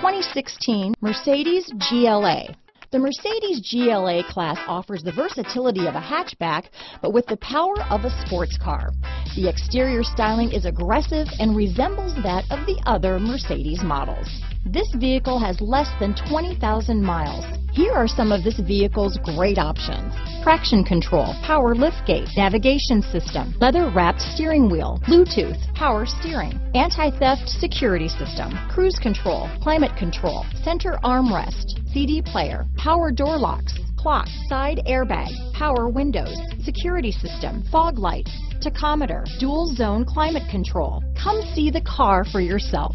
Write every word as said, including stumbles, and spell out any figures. twenty sixteen Mercedes G L A. The Mercedes G L A class offers the versatility of a hatchback, but with the power of a sports car. The exterior styling is aggressive and resembles that of the other Mercedes models. This vehicle has less than twenty thousand miles. Here are some of this vehicle's great options: traction control, power liftgate, navigation system, leather-wrapped steering wheel, Bluetooth, power steering, anti-theft security system, cruise control, climate control, center armrest, C D player, power door locks, clock, side airbag, power windows, security system, fog lights, tachometer, dual zone climate control. Come see the car for yourself.